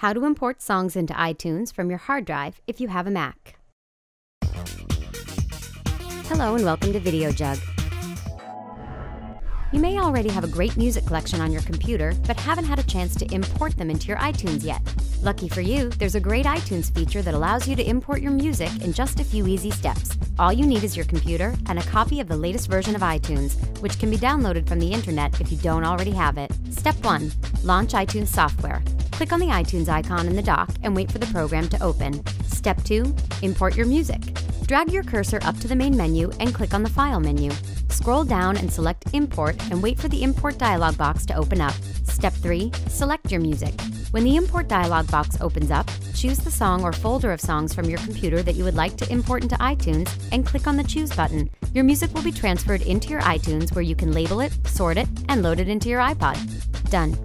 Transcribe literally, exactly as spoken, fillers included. How to import songs into iTunes from your hard drive if you have a Mac. Hello and welcome to Videojug. You may already have a great music collection on your computer, but haven't had a chance to import them into your iTunes yet. Lucky for you, there's a great iTunes feature that allows you to import your music in just a few easy steps. All you need is your computer and a copy of the latest version of iTunes, which can be downloaded from the internet if you don't already have it. Step one. Launch iTunes software. Click on the iTunes icon in the dock and wait for the program to open. Step two. Import your music. Drag your cursor up to the main menu and click on the File menu. Scroll down and select Import and wait for the Import dialog box to open up. Step three. Select your music. When the Import dialog box opens up, choose the song or folder of songs from your computer that you would like to import into iTunes and click on the Choose button. Your music will be transferred into your iTunes where you can label it, sort it, and load it into your iPod. Done.